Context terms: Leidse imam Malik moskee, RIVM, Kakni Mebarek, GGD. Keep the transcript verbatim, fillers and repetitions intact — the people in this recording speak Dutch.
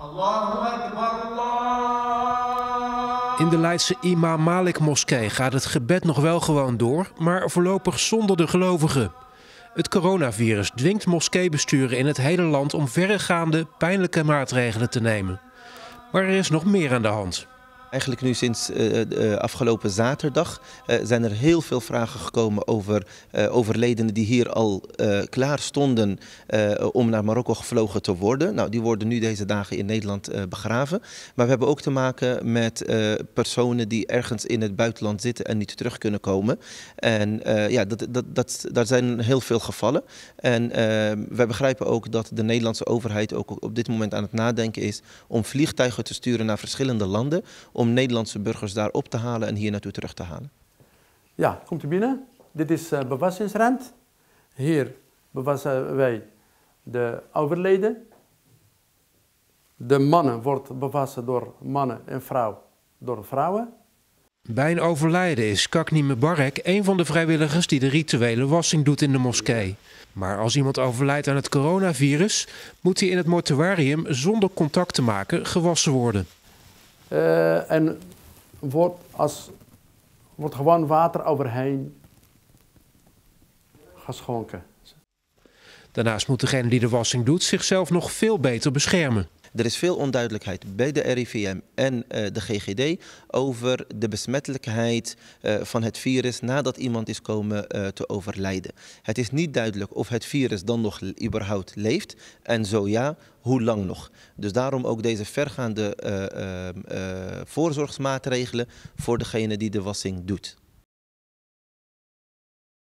Allahu Akbar, Allah. In de Leidse imam Malik moskee gaat het gebed nog wel gewoon door, maar voorlopig zonder de gelovigen. Het coronavirus dwingt moskeebesturen in het hele land om verregaande, pijnlijke maatregelen te nemen. Maar er is nog meer aan de hand. Eigenlijk nu sinds uh, uh, afgelopen zaterdag uh, zijn er heel veel vragen gekomen over uh, overledenen die hier al uh, klaar stonden uh, om naar Marokko gevlogen te worden. Nou, die worden nu deze dagen in Nederland uh, begraven. Maar we hebben ook te maken met uh, personen die ergens in het buitenland zitten en niet terug kunnen komen. En uh, ja, dat, dat, dat, daar zijn heel veel gevallen. En uh, wij begrijpen ook dat de Nederlandse overheid ook op dit moment aan het nadenken is om vliegtuigen te sturen naar verschillende landen, om Nederlandse burgers daar op te halen en hier naartoe terug te halen. Ja, komt u binnen. Dit is uh, bewassingsrand. Hier bewassen wij de overleden. De mannen wordt bewassen door mannen en vrouw door vrouwen. Bij een overlijden is Kakni Mebarek een van de vrijwilligers die de rituele wassing doet in de moskee. Maar als iemand overlijdt aan het coronavirus, moet hij in het mortuarium zonder contact te maken gewassen worden. Uh, en wordt, als, wordt gewoon water overheen geschonken. Daarnaast moet degene die de wassing doet zichzelf nog veel beter beschermen. Er is veel onduidelijkheid bij de R I V M en uh, de G G D over de besmettelijkheid uh, van het virus nadat iemand is komen uh, te overlijden. Het is niet duidelijk of het virus dan nog überhaupt leeft en zo ja, hoe lang nog. Dus daarom ook deze vergaande uh, uh, uh, voorzorgsmaatregelen voor degene die de wassing doet.